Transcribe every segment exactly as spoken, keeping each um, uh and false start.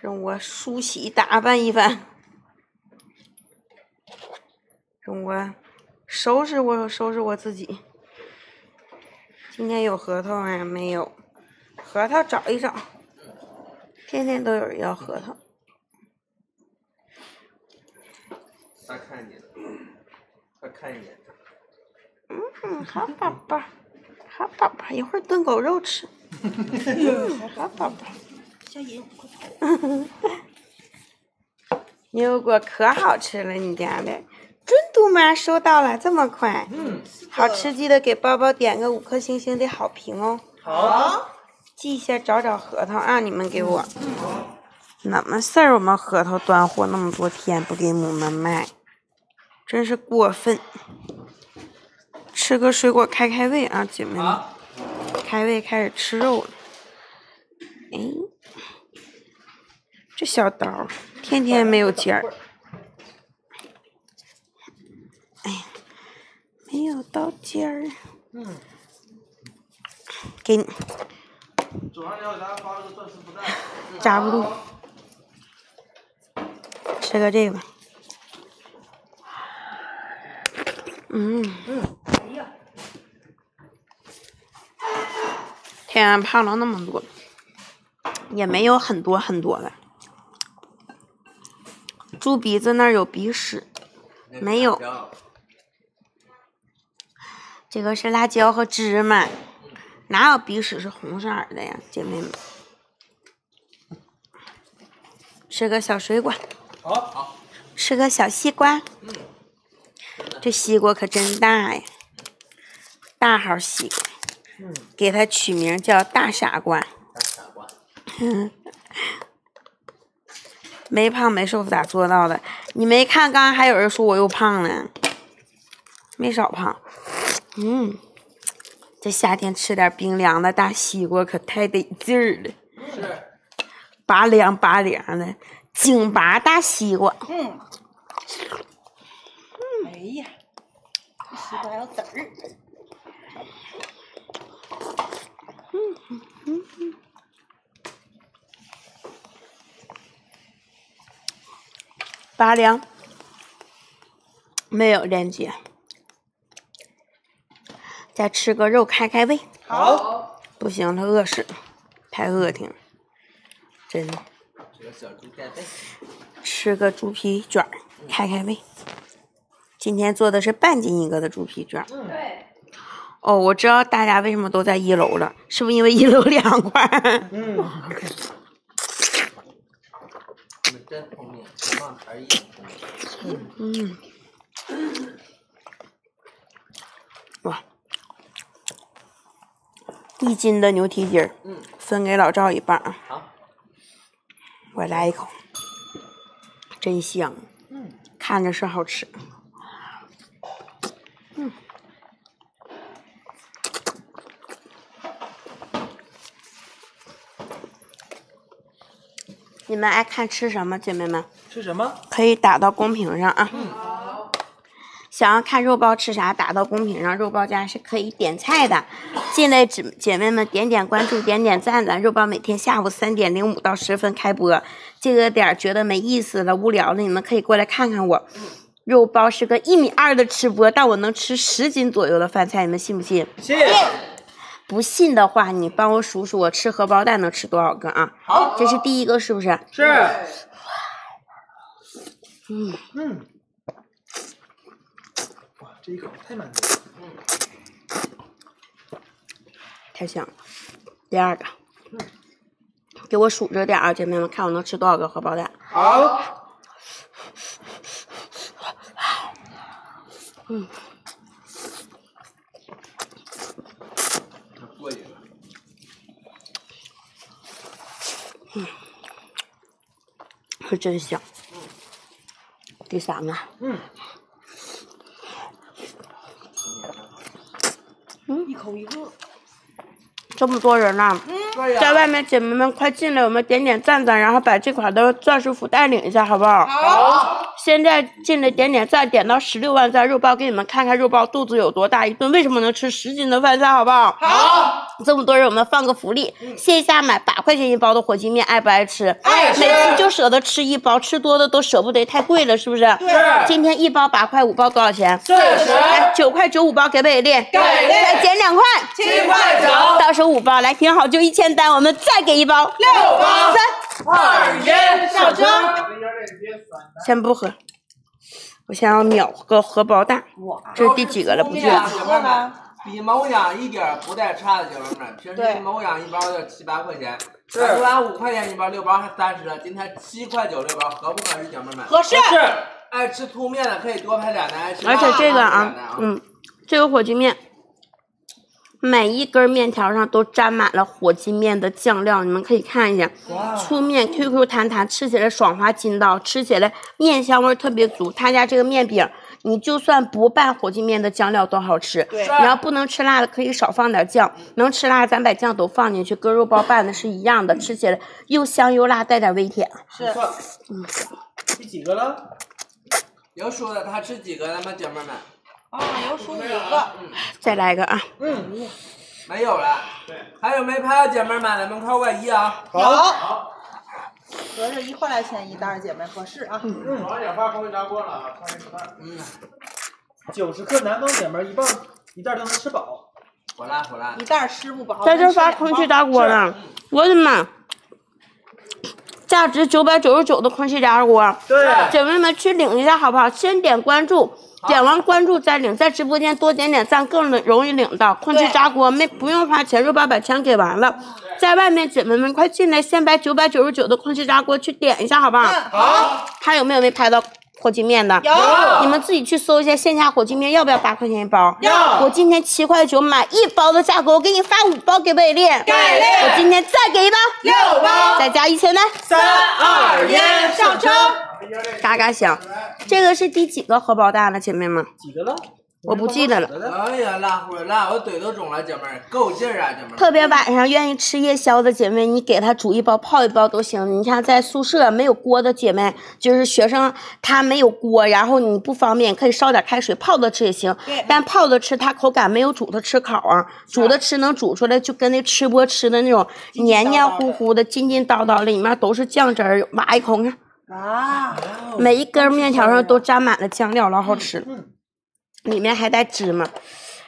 让我梳洗打扮一番，让我收拾我收拾我自己。今天有核桃啊？没有，核桃找一找，天天都有人要核桃。他看见了，他看见了。嗯，好宝宝，好宝宝，一会儿炖狗肉吃。嗯，好宝宝。小野，快跑！牛油果可好吃了，你家的。真嘟妈收到了，这么快。嗯。好吃记得给包包点个五颗星星的好评哦。好。记一下，找找核桃啊！你们给我。怎么事儿？我们核桃端货那么多天不给我们卖，真是过分。吃个水果开开胃啊，姐妹们！开胃开始吃肉了。哎，这小刀天天没有尖儿。哎，没有刀尖儿。嗯。给你。扎不住。吃个这个吧，嗯，天胖了那么多，也没有很多很多的。猪鼻子那儿有鼻屎，没有。这个是辣椒和芝麻，哪有鼻屎是红色的呀，姐妹们？吃个小水果。好，吃个小西瓜。嗯，这西瓜可真大呀，大号西瓜。嗯，给它取名叫大傻瓜。大傻瓜。嗯，没胖没瘦咋做到的？你没看刚刚还有人说我又胖了，没少胖。嗯，这夏天吃点冰凉的大西瓜可太得劲儿了。是。拔凉拔凉的。井拔大西瓜，嗯，嗯，哎呀，西瓜有籽儿，嗯嗯嗯嗯，拔凉，没有链接，再吃个肉开开胃，好，不行了，饿死，太饿挺了，真的。吃个猪皮卷儿，开开胃。今天做的是半斤一个的猪皮卷儿。对。哦，我知道大家为什么都在一楼了，是不是因为一楼凉快？嗯。你真聪明，不忘才艺。嗯。哇！一斤的牛蹄筋儿，分给老赵一半啊。好。我来一口，真香，嗯，看着是好吃，嗯，你们爱看吃什么，姐妹们？吃什么？可以打到公屏上啊。嗯。想要看肉包吃啥，打到公屏上，肉包家是可以点菜的。进来姐姐妹们点点关注，点点赞的。肉包每天下午三点零五到十分开播，这个点觉得没意思了、无聊了，你们可以过来看看我。肉包是个一米二的吃播，但我能吃十斤左右的饭菜，你们信不信？信。不信的话，你帮我数数我吃荷包蛋能吃多少个啊？好，这是第一个，是不是？是。嗯嗯。这一口太满足了，嗯，太香了。第二个，嗯，给我数着点啊，姐妹们，看我能吃多少个荷包蛋。好。嗯。过瘾了。嗯，是真香。嗯。第三个。嗯。嗯，一口一个，这么多人呢，嗯，在外面姐妹们快进来，我们点点赞赞，然后把这款的钻石福袋领一下，好不好？好。现在进来点点赞，点到十六万赞，肉包给你们看看肉包肚子有多大一顿，为什么能吃十斤的饭菜，好不好？好。这么多人，我们放个福利，线下买八块钱一包的火鸡面，爱不爱吃？爱吃，每次就舍得吃一包，吃多的都舍不得，太贵了，是不是？对。今天一包八块，五包多少钱？四十。来，九块九五包给北练，给练，再减两块，七块九，到手五包，来，挺好，就一千单，我们再给一包，六包，三二一，上车。先不喝。 我想要秒个荷包蛋，这是第几个了？不记得。比某养一点不带差的，姐妹们。平时某养一包要七八块钱，某养五块钱一包，六包还三十，今天七块九六包，合不合适，姐妹们？合适。爱吃粗面的可以多拍两单，爱吃而且这个啊，嗯，这个火鸡面，每一根面条上都沾满了火鸡面的酱料，你们可以看一下。粗面 Q Q 弹弹，吃起来爽滑筋道，吃起来面香味特别足。他家这个面饼，你就算不拌火鸡面的酱料都好吃。对，你要不能吃辣的，可以少放点酱；能吃辣，咱把酱都放进去，跟肉包拌的是一样的，吃起来又香又辣，带点微甜。是，嗯，第几个了？有数的，他吃几个了吗，姐妹们？ 啊，有数几个？再来一个啊！嗯，没有了。对，还有没拍的姐妹们，咱们扣个一啊！好，合着一块来钱一袋，姐妹合适啊！嗯，早上点发空气炸锅了啊，看这饭。嗯，九十克南方姐妹一半一袋都能吃饱。火辣火辣！一袋吃不饱。在这发空气炸锅了，我的妈！ 价值九百九十九的空气炸锅，对，姐妹们去领一下好不好？先点关注，点完关注再领，在直播间多点点赞更容易领到空气炸锅，没不用花钱，肉包把钱给完了。在外面姐妹们快进来，先把九百九十九的空气炸锅去点一下好不好？好，还有没有没拍到？ 火鸡面的有，你们自己去搜一下线下火鸡面要不要八块钱一包？要。我今天七块九买一包的价格，我给你发五包给北练。给力！我今天再给一包，六包，再加一千单。三二一，上车！嘎嘎响。这个是第几个荷包蛋了，姐妹们？几个了？我不记得了。哎呀，辣乎辣，我嘴都肿了，姐妹儿，够劲儿啊，姐妹儿。特别晚上愿意吃夜宵的姐妹，你给她煮一包、泡一包都行。你像在宿舍没有锅的姐妹，就是学生她没有锅，然后你不方便，可以烧点开水泡着吃也行。但泡着吃它口感没有煮的吃烤啊，煮的吃能煮出来就跟那吃播吃的那种黏黏糊糊的、筋筋叨叨的，里面都是酱汁儿，挖一口看。啊！每一根面条上都沾满了酱料，老好吃了。嗯嗯 里面还带芝麻，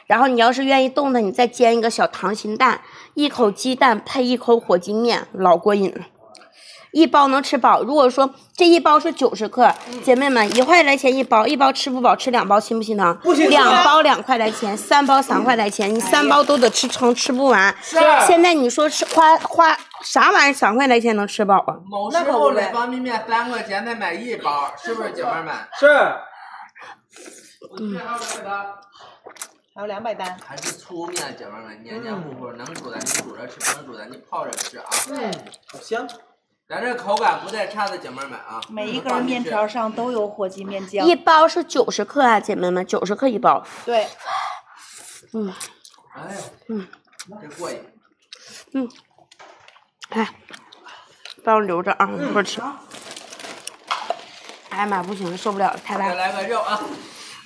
然后你要是愿意动它，你再煎一个小溏心蛋，一口鸡蛋配一口火鸡面，老过瘾了。一包能吃饱。如果说这一包是九十克，姐妹们一块来钱一包，一包吃不饱，吃两包心不心疼？不心疼。两包两块来钱，三包三块来钱，你三包都得吃撑，吃不完。是。现在你说吃花花啥玩意儿？三块来钱能吃饱啊？某时候的方便面三块钱再买一包，是不是姐妹们？是。 嗯，还有两百单，还是粗面，姐妹们，黏黏糊糊，能煮的你煮着吃，不能煮的你泡着吃啊。对，好香。咱这口感不太差的姐妹们啊，每一根面条上都有火鸡面酱。一包是九十克啊，姐妹们，九十克一包。对。嗯。哎呀。嗯。真过瘾。嗯。哎，帮我留着啊，一会儿吃。哎呀妈，不行，受不了了，太辣。再来个肉啊。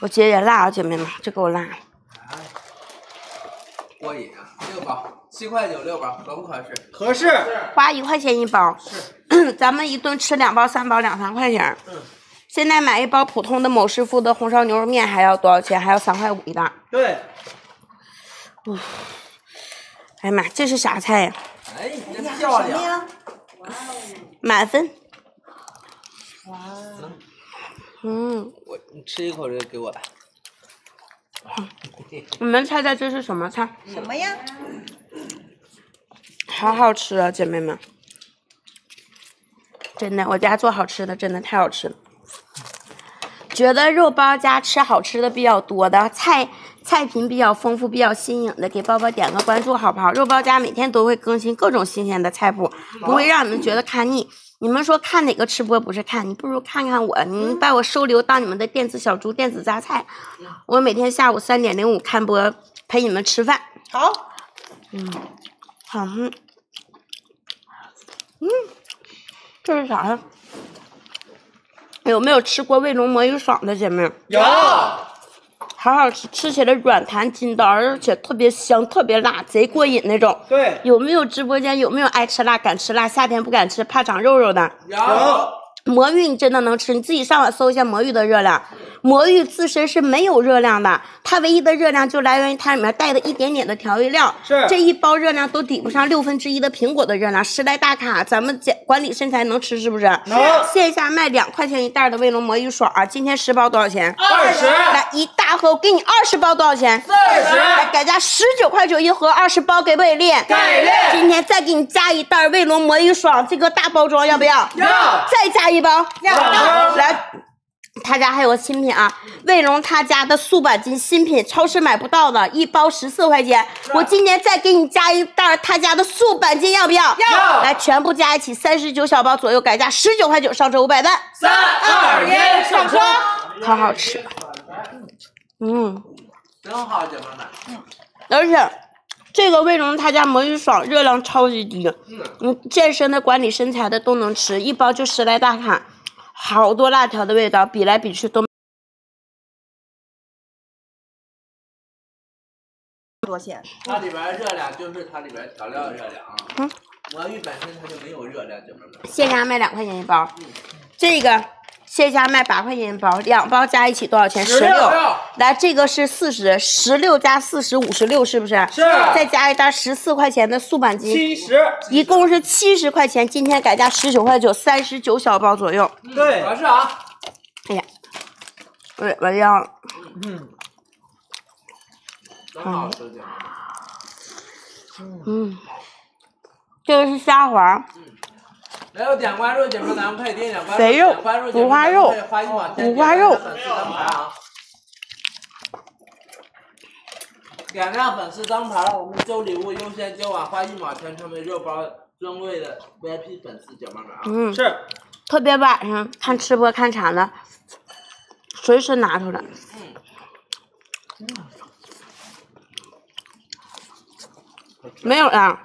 我姐也辣啊，姐妹们，这给我辣！哎，过瘾啊！六包，七块九六包，合不合适？合适，花一块钱一包。是，咱们一顿吃两包、三包，两三块钱。嗯。现在买一包普通的某师傅的红烧牛肉面还要多少钱？还要三块五一袋。对。嗯。哎呀妈，这是啥菜呀？哎，你这漂亮！呀满分。哇。 嗯，我你吃一口这个给我。你们猜猜这是什么菜？什么呀？好好吃啊，姐妹们！真的，我家做好吃的真的太好吃了。觉得肉包家吃好吃的比较多的菜，菜品比较丰富、比较新颖的，给包包点个关注好不好？肉包家每天都会更新各种新鲜的菜谱，不会让你们觉得看腻。 你们说看哪个吃播不是看？你不如看看我，你把我收留当你们的电子小猪、电子榨菜。我每天下午三点零五看播，陪你们吃饭。好，嗯，好，嗯，嗯，这是啥呀？有没有吃过卫龙魔芋爽的姐妹？有。好好吃，吃起来软弹筋道，而且特别香，特别辣，贼过瘾那种。对，有没有直播间有没有爱吃辣、敢吃辣、夏天不敢吃、怕长肉肉的？有。魔芋你真的能吃，你自己上网搜一下魔芋的热量。魔芋自身是没有热量的，它唯一的热量就来源于它里面带的一点点的调味料。是，这一包热量都抵不上六分之一的苹果的热量，十来大卡，咱们管理身材能吃是不是？能。线下卖两块钱一袋的卫龙魔芋爽啊，今天十包多少钱？二十。来一大盒，我给你二十包多少钱？四十。来改价十九块九一盒，二十包给不给力？给力。今天再给你加一袋卫龙魔芋爽，这个大包装要不要？要。再加一包。要。来。他家还有个新品啊，卫龙他家的素板筋新品，超市买不到的，一包十四块钱。我今天再给你加一袋他家的素板筋，要不要？要！来，全部加一起三十九小包左右，改价十九块九，上车五百单。三二一，上车！好好吃，嗯，真好，姐妹们。而且这个卫龙他家魔芋爽热量超级低，嗯，健身的、管理身材的都能吃，一包就十来大卡。好多辣条的味道，比来比去都多咸。它里边热量就是它里边调料热量啊。嗯，魔芋本身它就没有热量，姐妹们。线下卖两块钱一包，嗯、这个线下卖八块钱一包，两包加一起多少钱？十六。来，这个是四十，十六加四十，五十六，是不是？是。再加一袋十四块钱的素板筋，七十，一共是七十块钱。今天改价十九块九，三十九小包左右。对，完事啊。哎呀，尾巴掉了。嗯。真好吃，姐妹们。嗯。这个是虾滑。来，有点关注姐妹，咱们可以点点关注。肥肉，五花肉，五花肉。点亮粉丝灯牌，我们揪礼物优先揪完，花一毛钱成为肉包尊贵的 V I P 粉丝姐妹们啊！嗯，是，特别晚上看吃播看啥的，随时拿出来。嗯，嗯没有了。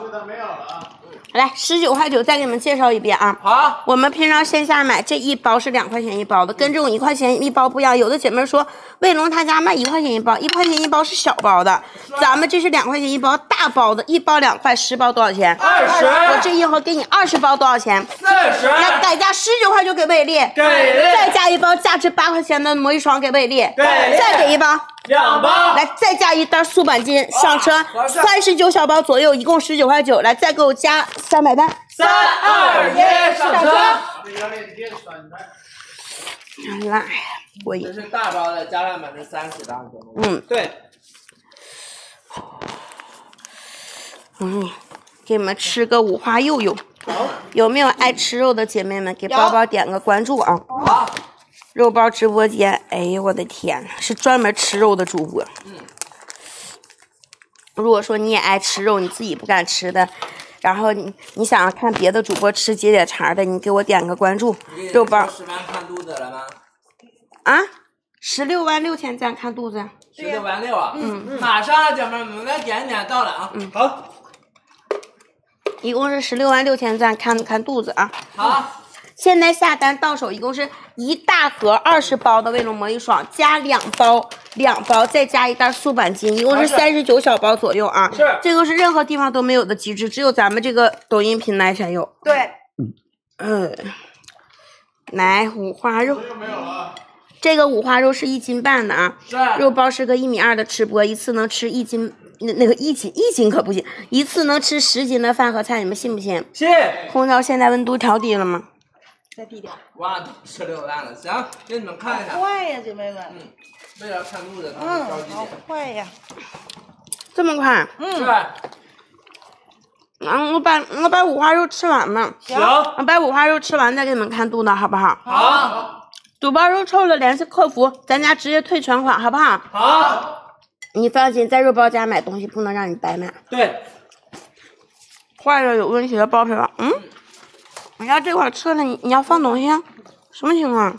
是的，没有了啊。来，十九块九，再给你们介绍一遍啊！好，我们平常线下买这一包是两块钱一包的，跟这种一块钱一包不一样。有的姐妹说，卫龙他家卖一块钱一包，一块钱一包是小包的，咱们这是两块钱一包大包的，一包两块，十包多少钱？二十。我这一盒给你二十包多少钱？四十。来，改价十九块九给贝利，给力。再加一包价值八块钱的魔芋爽给贝利，给力。再给一包。两包，来再加一袋素板筋，上车，三十九小包左右，一共十九块九，来再给我加三百单，三二一，上车。辣呀，过瘾。这是大包的，加量百分之三十的。嗯，对。嗯，给你们吃个五花肉肉。好，有没有爱吃肉的姐妹们，给包包点个关注啊？好。肉包直播间，哎呦我的天，是专门吃肉的主播。嗯，如果说你也爱吃肉，你自己不敢吃的，然后你你想看别的主播吃解解馋的，你给我点个关注。肉包十万看肚子了吗？啊，十六万六千赞看肚子。十六万六啊！嗯嗯，马上了，姐妹们，再点点到了啊！嗯，好，一共是十六万六千赞看看肚子啊！好。现在下单到手一共是一大盒二十包的卫龙魔芋爽，加两包两包，再加一袋素板筋，一共是三十九小包左右啊。是，这个是任何地方都没有的极致，只有咱们这个抖音平台才有。对，嗯，来五花肉，这个五花肉是一斤半的啊。肉包是个一米二的吃播，一次能吃一斤。那那个一斤一斤可不行，一次能吃十斤的饭和菜，你们信不信？信。空调现在温度调低了吗？再低点。哇，都吃六万了，行，给你们看一下。快呀，姐妹们！嗯，为了看路的，嗯，好快呀！这么快？嗯。是吧？嗯，我把我把五花肉吃完吧。行。我把五花肉吃完再给你们看肚子，好不好？好。肚包肉臭了，联系客服，咱家直接退全款，好不好？好。你放心，在肉包家买东西不能让你白买。对。坏了，有问题的包皮了，嗯。你要这块撤了，你你要放东西、啊，什么情况？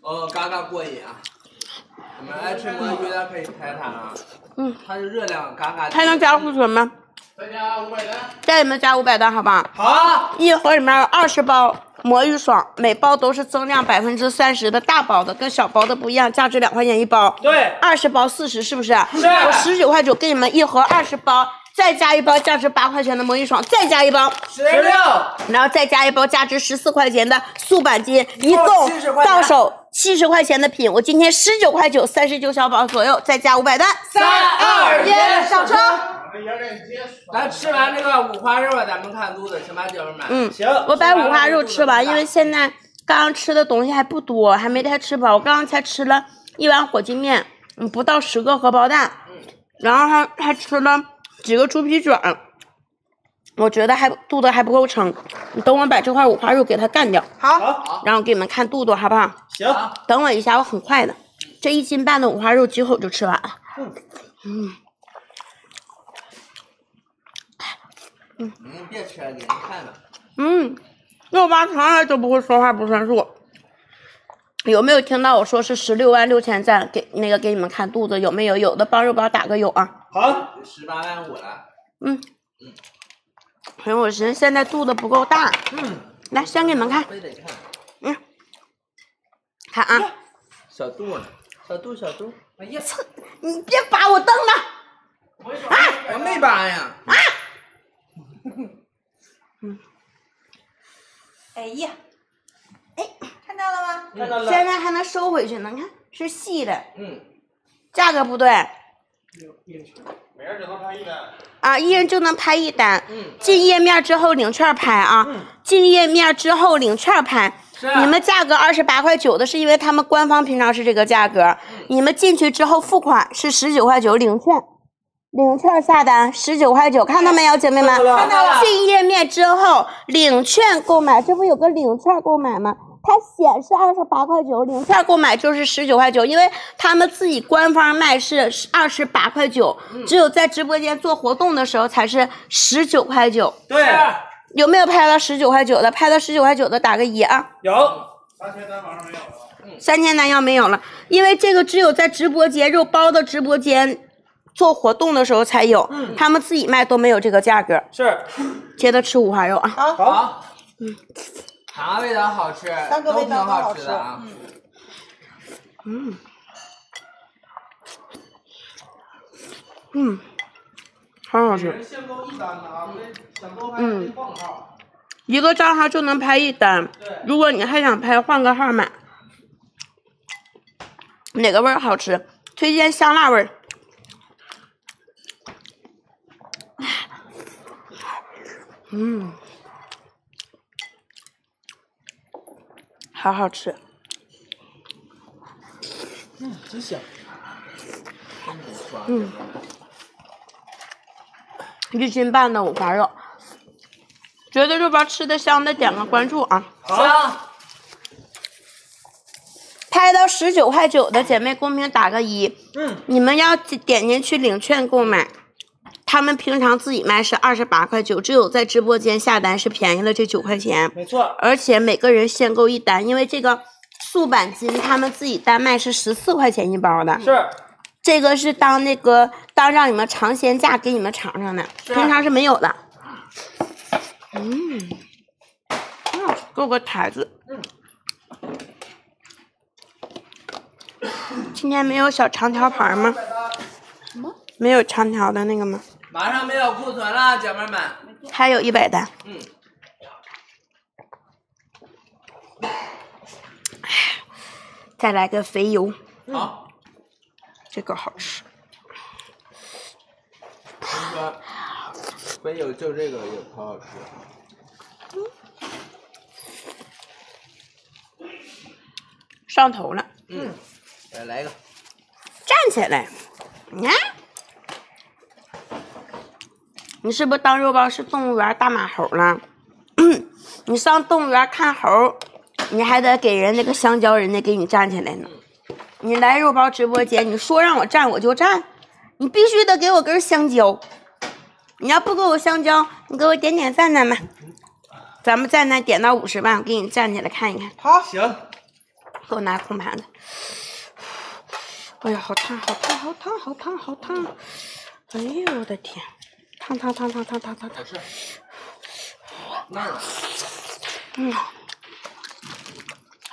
哦，嘎嘎过瘾啊！我们爱吃魔芋的可以开它啊。嗯。它是热量嘎嘎。还能加库存吗？再加五百单。再给你们加五百单，好吧？好。一盒里面有二十包魔芋爽，每包都是增量百分之三十的大包的，跟小包的不一样，价值两块钱一包。对，二十包四十，是不是？是。我十九块九给你们一盒二十包，再加一包价值八块钱的魔芋爽，再加一包十六，然后再加一包价值十四块钱的素板筋，一共到手七十块钱的品。我今天十九块九，三十九小包左右，再加五百单。三二一，上车。 咱吃完这个五花肉了，咱们看肚子，行吧，姐妹们？嗯，行。我把五花肉吃完，因为现在刚刚吃的东西还不多，还没太吃饱。我刚刚才吃了一碗火鸡面，嗯，不到十个荷包蛋，嗯，然后还还吃了几个猪皮卷，我觉得还肚子还不够撑。你等我把这块五花肉给它干掉，好，好，然后给你们看肚子，好不好？行。等我一下，我很快的，这一斤半的五花肉几口就吃完了。嗯。嗯 嗯，你别吃了，给人看了。嗯，六八从来都不会说话不算数。有没有听到我说是十六万六千赞？给那个给你们看肚子有没有？有的帮肉包打个有啊。好，十八万五了。嗯嗯，哎呦，我寻思现在肚子不够大。嗯，来先给你们看。非得看。嗯，看啊，小肚呢？小肚小肚。哎呀，操！你别把我蹬了。啊！我没扒呀。啊！ 嗯，哎呀，哎，看到了吗？看到了。现在还能收回去呢，你看是细的。嗯。价格不对。每人只能拍一单。啊，一人就能拍一单。嗯。进页面之后领券拍啊。嗯。进页面之后领券拍。是。你们价格二十八块九的是因为他们官方平常是这个价格，你们进去之后付款是十九块九领券。 领券下单十九块九，看到没有，姐妹们？看到了。进页面之后，领券购买，这不有个领券购买吗？它显示二十八块九，领券购买就是十九块九，因为他们自己官方卖是二十八块九，只有在直播间做活动的时候才是十九块九。对。有没有拍到十九块九的？拍到十九块九的打个一啊。有。三千单马上没有了。嗯。三千单要没有了，因为这个只有在直播间肉包的直播间。 做活动的时候才有，嗯、他们自己卖都没有这个价格。是，接着吃五花肉啊！好，好嗯，啥味道好吃？三个味道都好吃的啊。嗯，嗯，很好吃。嗯，一个账号就能拍一单，如果你还想拍，换个号买。哪个味儿好吃？推荐香辣味儿。 嗯，好好吃。嗯，真香。嗯，一斤半的五花肉，觉得肉包吃的香的，点个关注啊！好。拍到十九块九的姐妹，公屏打个一。嗯。你们要点进去领券购买。 他们平常自己卖是二十八块九，只有在直播间下单是便宜了这九块钱。没错，而且每个人限购一单，因为这个素板筋他们自己单卖是十四块钱一包的。是，这个是当那个当让你们尝鲜价给你们尝尝的，平常是没有的。嗯，嗯，给我个台子。嗯、今天没有小长条牌吗？什么？没有长条的那个吗？ 马上没有库存了，姐妹们，还有一百单。嗯，再来个肥油。好、嗯，这个好吃。肥油就这个也可好吃。嗯、上头了。嗯，再来一个。站起来，你看、啊。 你是不是当肉包是动物园大马猴了？你上动物园看猴，你还得给人那个香蕉人家给你站起来呢。你来肉包直播间，你说让我站我就站，你必须得给我根香蕉。你要不给我香蕉，你给我点点赞赞吧。咱们赞赞点到五十万，我给你站起来看一看。好，行。给我拿空盘子。哎呀，好烫，好烫，好烫，好烫，好烫！哎呦我的天！ 烫烫烫烫烫烫烫烫！那儿，嗯，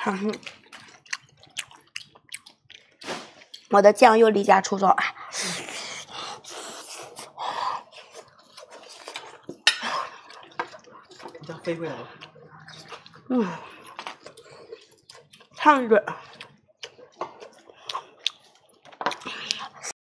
呵呵我的酱又离家出走了。你这样飞回来了。嗯，烫嘴。